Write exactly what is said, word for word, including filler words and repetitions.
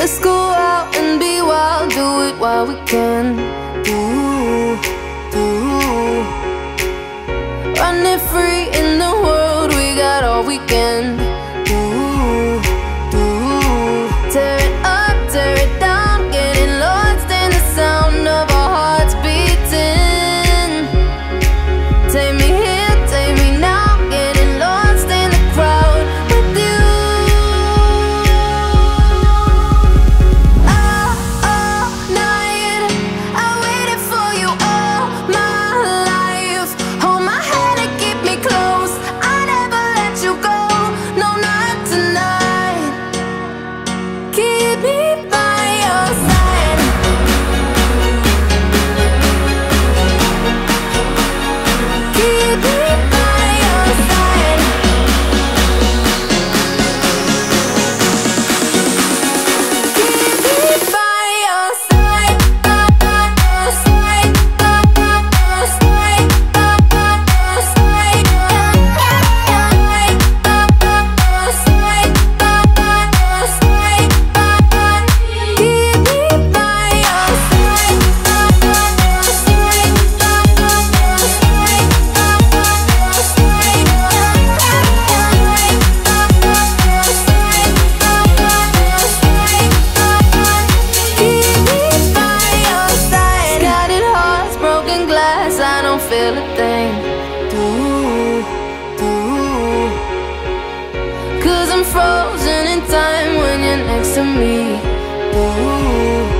Let's go out and be wild, do it while we can. Ooh, ooh. Run it free in the world, we got all weekend. Ooh, ooh. Tear it up, tear it down, getting lost in the sound of our hearts beating. Take me here, take me now, getting lost in the crowd with you. All, all night, I waited for you all my life. Hold my hand and keep me close, I never let you go, no not tonight. Keep me by your side. Keep me by your side. Keep me by your side. Keep me by your side. Keep me by your side. Scattered hearts, broken glass, I don't feel a thing. Do, do. Cause I'm frozen in time when you're next to me. Ooh.